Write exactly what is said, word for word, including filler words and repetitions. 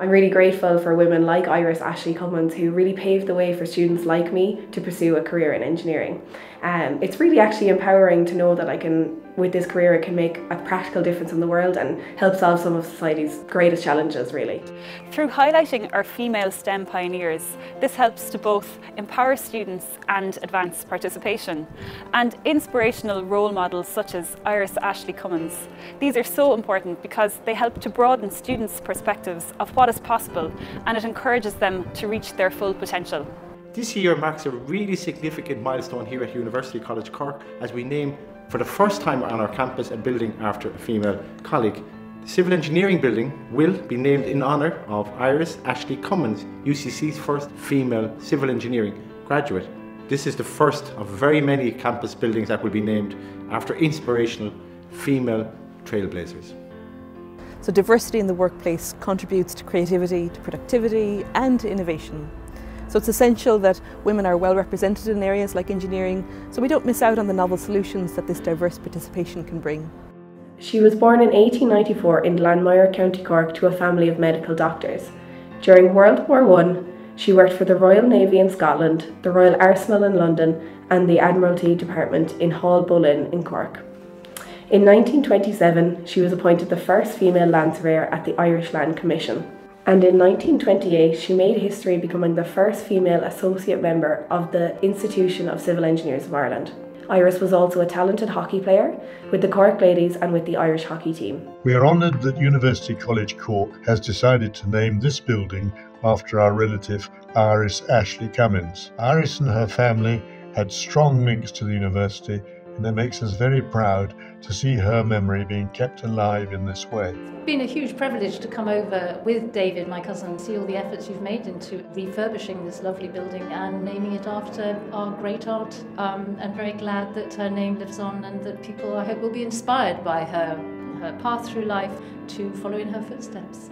I'm really grateful for women like Iris Ashley Cummins who really paved the way for students like me to pursue a career in engineering. Um, it's really actually empowering to know that I can, with this career, I can make a practical difference in the world and help solve some of society's greatest challenges, really. Through highlighting our female STEM pioneers, this helps to both empower students and advance participation. And inspirational role models such as Iris Ashley Cummins. These are so important because they help to broaden students' perspectives of what is possible, and it encourages them to reach their full potential. This year marks a really significant milestone here at University College Cork as we name, for the first time on our campus, a building after a female colleague. The Civil Engineering Building will be named in honour of Iris Ashley Cummins, U C C's first female civil engineering graduate. This is the first of very many campus buildings that will be named after inspirational female trailblazers. So diversity in the workplace contributes to creativity, to productivity and to innovation. So it's essential that women are well represented in areas like engineering, so we don't miss out on the novel solutions that this diverse participation can bring. She was born in eighteen ninety-four in Lanmire County Cork to a family of medical doctors. During World War One, she worked for the Royal Navy in Scotland, the Royal Arsenal in London and the Admiralty Department in Hollybollin in Cork. In nineteen twenty-seven, she was appointed the first female land surveyor at the Irish Land Commission. And in nineteen twenty-eight, she made history becoming the first female associate member of the Institution of Civil Engineers of Ireland. Iris was also a talented hockey player with the Cork Ladies and with the Irish hockey team. We are honoured that University College Cork has decided to name this building after our relative Iris Ashley Cummins. Iris and her family had strong links to the university, and it makes us very proud to see her memory being kept alive in this way. It's been a huge privilege to come over with David, my cousin, and see all the efforts you've made into refurbishing this lovely building and naming it after our great aunt. Um, I'm very glad that her name lives on and that people, I hope, will be inspired by her, her path through life to follow in her footsteps.